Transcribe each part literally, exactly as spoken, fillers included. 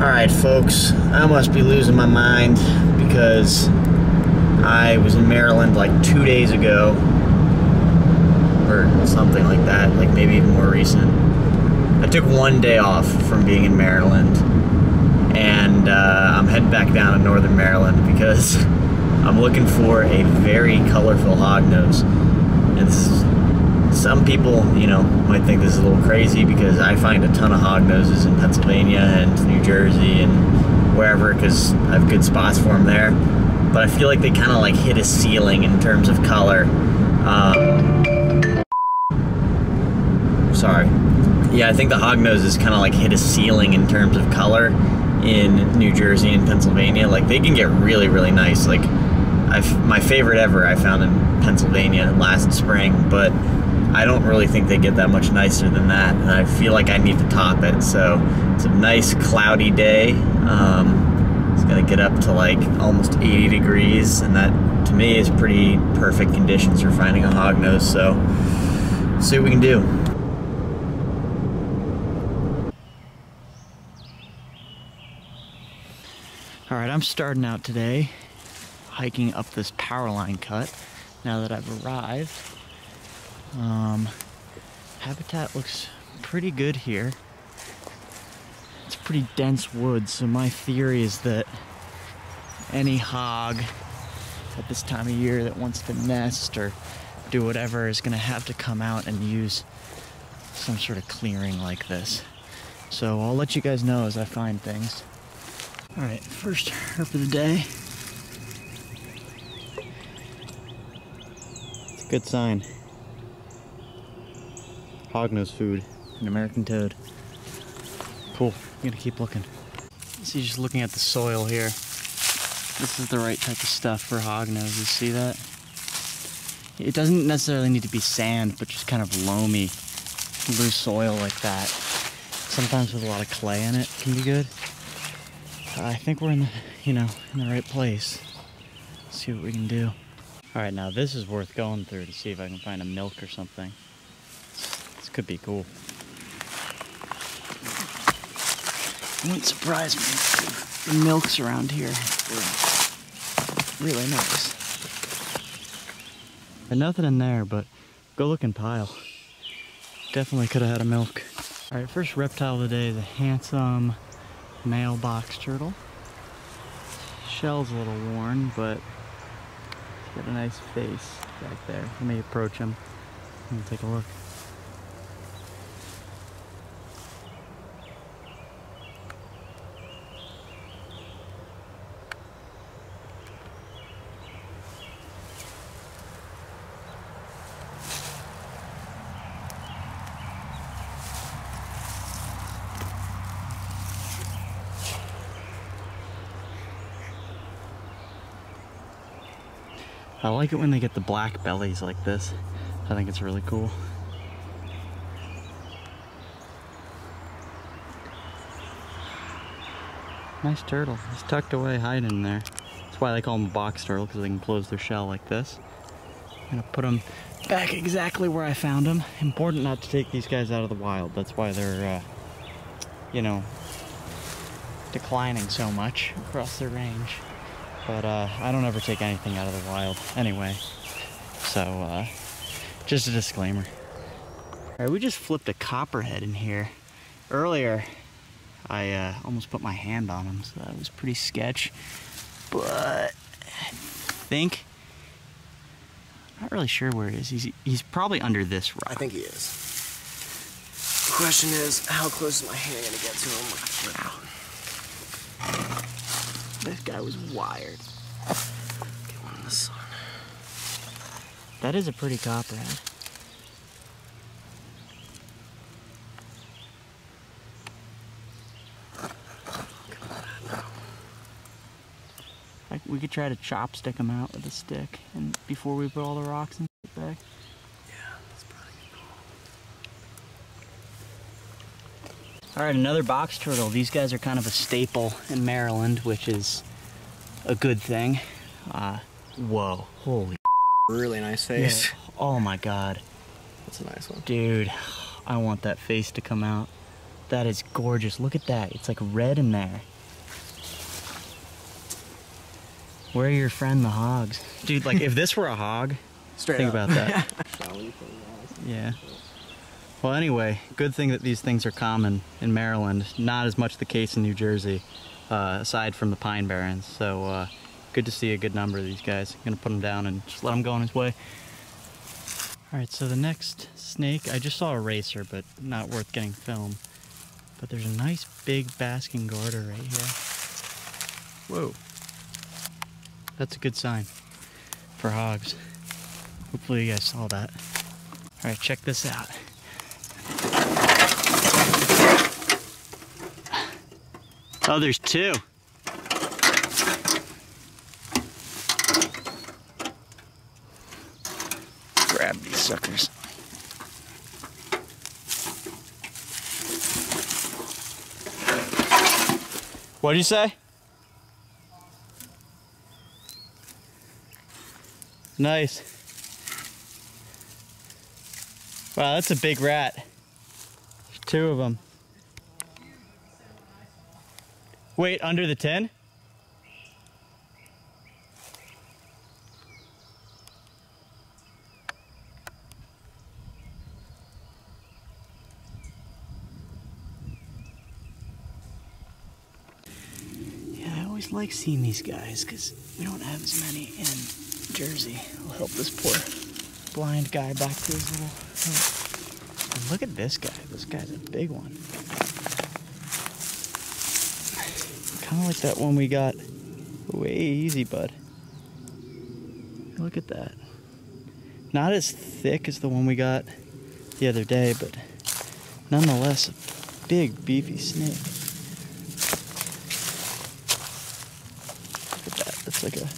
Alright folks, I must be losing my mind because I was in Maryland like two days ago or something like that, like maybe even more recent. I took one day off from being in Maryland and uh, I'm heading back down to northern Maryland because I'm looking for a very colorful hognose. And this is, some people, you know, might think this is a little crazy because I find a ton of hognoses in Pennsylvania and New Jersey and wherever because I have good spots for them there. But I feel like they kind of like hit a ceiling in terms of color. Um, sorry. Yeah, I think the hognoses kind of like hit a ceiling in terms of color in New Jersey and Pennsylvania. Like they can get really, really nice. Like I've, my favorite ever I found in Pennsylvania last spring, but I don't really think they get that much nicer than that, and I feel like I need to top it. So it's a nice cloudy day. Um, it's gonna get up to like almost eighty degrees, and that to me is pretty perfect conditions for finding a hognose. So let's see what we can do. All right, I'm starting out today hiking up this power line cut now that I've arrived. Um, habitat looks pretty good here. It's pretty dense woods, so my theory is that any hog at this time of year that wants to nest or do whatever is going to have to come out and use some sort of clearing like this. So I'll let you guys know as I find things. Alright, first herb of the day. It's a good sign. Hognose food. An American toad. Cool. I'm gonna keep looking. See, just looking at the soil here. This is the right type of stuff for hognoses. See that? It doesn't necessarily need to be sand, but just kind of loamy, loose soil like that. Sometimes with a lot of clay in it can be good. I think we're in the, you know, in the right place. Let's see what we can do. All right, now this is worth going through to see if I can find a milk or something. Could be cool. It wouldn't surprise me if the milks around here were really nice. There's nothing in there, but go look in pile. Definitely could have had a milk. All right, first reptile of the day is a handsome male box turtle. Shell's a little worn, but it's got a nice face back there. Let me approach him and take a look. I like it when they get the black bellies like this. I think it's really cool. Nice turtle. He's tucked away, hiding in there. That's why they call him box turtle, because they can close their shell like this. I'm gonna put him back exactly where I found him. Important not to take these guys out of the wild. That's why they're, uh, you know, declining so much across their range. But uh, I don't ever take anything out of the wild anyway. So, uh, just a disclaimer. All right, we just flipped a copperhead in here. Earlier, I uh, almost put my hand on him, so that was pretty sketch. But I think, I'm not really sure where he is. He's, he's probably under this rock. I think he is. The question is, how close is my hand gonna get to him with the flip? This guy was wired. Get one in the sun. That is a pretty copperhead. Like we could try to chopstick him out with a stick, and before we put all the rocks and shit back. Yeah, that's probably cool. All right, another box turtle. These guys are kind of a staple in Maryland, which is a good thing. Uh, whoa, holy really nice face. Yeah. Oh my God. That's a nice one. Dude, I want that face to come out. That is gorgeous. Look at that. It's like red in there. Where are your friend the hogs? Dude, like if this were a hog, Straight think up. about that. Yeah. Well, anyway, good thing that these things are common in Maryland. Not as much the case in New Jersey, uh, aside from the Pine Barrens. So uh, good to see a good number of these guys. I'm going to put him down and just let him go on his way. All right, so the next snake, I just saw a racer, but not worth getting film. But there's a nice big basking garter right here. Whoa. That's a good sign for hogs. Hopefully you guys saw that. All right, check this out. Oh, there's two. Grab these suckers. What'd you say? Nice. Wow, that's a big rat. There's two of them. Wait, under the tin? Yeah, I always like seeing these guys because we don't have as many in Jersey. We'll help this poor blind guy back to his little hut. And look at this guy. This guy's a big one. Kind of like that one we got. Way easy, bud. Look at that. Not as thick as the one we got the other day, but nonetheless, a big, beefy snake. Look at that. That's like a.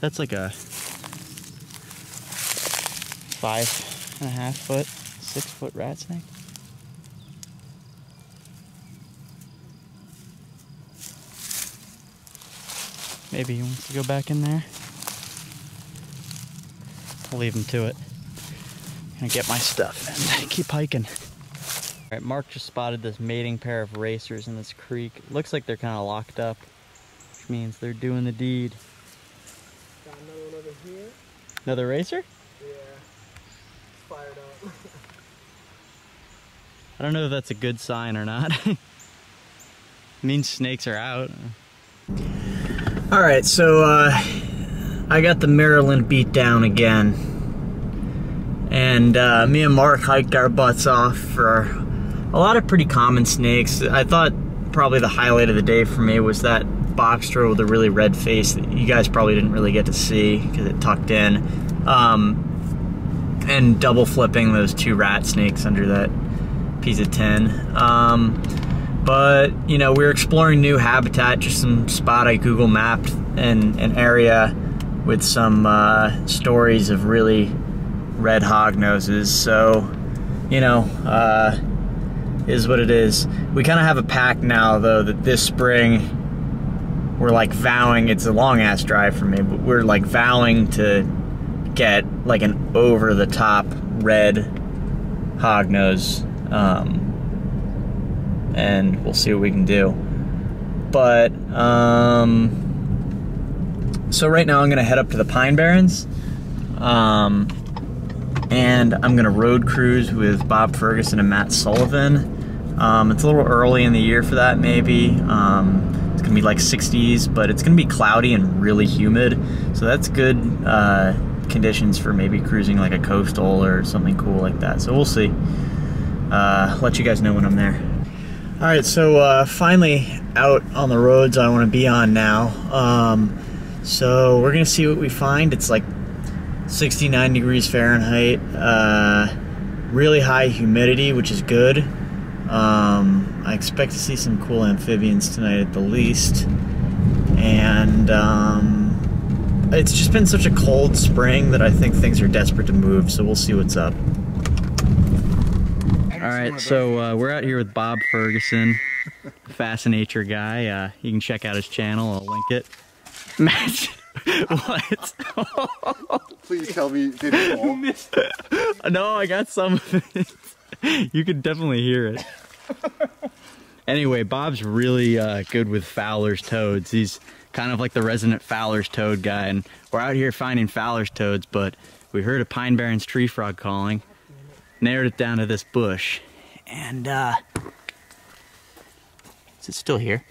That's like a five and a half foot, six foot rat snake. Maybe he wants to go back in there. I'll leave him to it. I'm gonna get my stuff and keep hiking. All right, Mark just spotted this mating pair of racers in this creek. Looks like they're kind of locked up, which means they're doing the deed. Got another one over here. Another racer? Yeah, fired up. I don't know if that's a good sign or not. It means snakes are out. All right, so uh, I got the Maryland beat down again, and uh, me and Mark hiked our butts off for a lot of pretty common snakes. I thought probably the highlight of the day for me was that boxtrot with a really red face that you guys probably didn't really get to see because it tucked in, um, and double flipping those two rat snakes under that piece of tin. Um, But, you know, we were exploring new habitat, just some spot I Google mapped, and an area with some uh, stories of really red hognoses. So, you know, uh, is what it is. We kind of have a pact now, though, that this spring we're, like, vowing, it's a long-ass drive for me, but we're, like, vowing to get, like, an over-the-top red hognose. Um, and we'll see what we can do. But, um, so right now I'm gonna head up to the Pine Barrens, um, and I'm gonna road cruise with Bob Ferguson and Matt Sullivan. Um, it's a little early in the year for that, maybe. Um, it's gonna be like sixties, but it's gonna be cloudy and really humid, so that's good uh, conditions for maybe cruising like a coastal or something cool like that, so we'll see. Uh, let you guys know when I'm there. All right, so uh, finally out on the roads I want to be on now. Um, so we're gonna see what we find. It's like sixty-nine degrees Fahrenheit, uh, really high humidity, which is good. Um, I expect to see some cool amphibians tonight at the least. And um, it's just been such a cold spring that I think things are desperate to move, so we'll see what's up. All right, so uh, we're out here with Bob Ferguson, Fascinature guy. Uh, you can check out his channel. I'll link it. Matt, what? Please tell me did it fall? No, I got some of it. You could definitely hear it. Anyway, Bob's really uh, good with Fowler's toads. He's kind of like the resident Fowler's toad guy, and we're out here finding Fowler's toads, but we heard a Pine Barren's tree frog calling, narrowed it down to this bush, and uh, is it still here?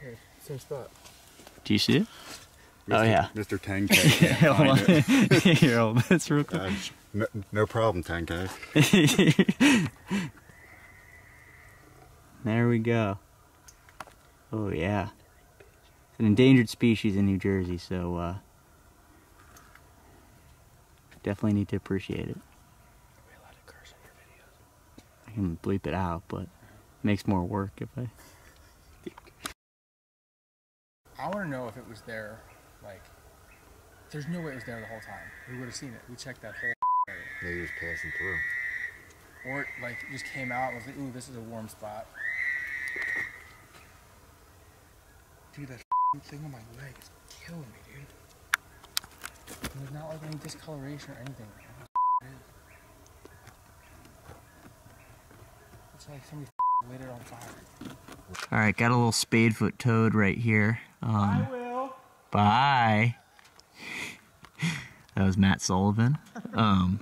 Here, same spot. Do you see it? Mister, oh yeah. Mister Tang Guy. Here, hold this real quick. Uh, no, no problem, Tang Guy. There we go. Oh yeah. It's an endangered species in New Jersey, so uh, definitely need to appreciate it. Are we allowed to curse in your videos? I can bleep it out, but it makes more work if I... I want to know if it was there, like, there's no way it was there the whole time. We would have seen it. We checked that whole area. Maybe it was passing through. Or, it, like, it just came out and was like, ooh, this is a warm spot. Dude, that thing on my leg is killing me, dude. And there's not, like, any discoloration or anything. I don't know what it is. It's like somebody lit it on fire. Alright, got a little spadefoot toad right here. Um, I will. Bye. That was Matt Sullivan. Um,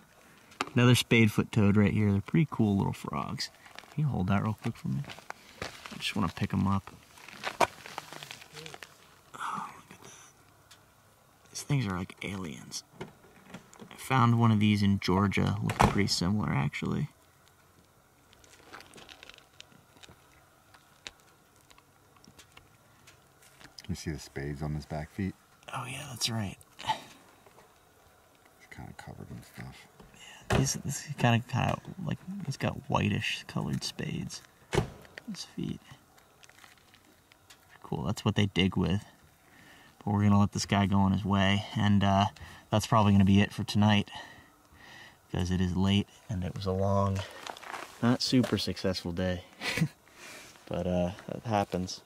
another spadefoot toad right here. They're pretty cool little frogs. Can you hold that real quick for me? I just want to pick them up. Oh, look at that. These things are like aliens. I found one of these in Georgia. Looked pretty similar, actually. You see the spades on his back feet? Oh yeah, that's right. It's kind of covered in stuff. Yeah, these, this is kind of, kind of like it's got whitish colored spades on his feet. Cool, that's what they dig with. But we're gonna let this guy go on his way, and uh, that's probably gonna be it for tonight because it is late and it was a long, not super successful day, but uh, that happens.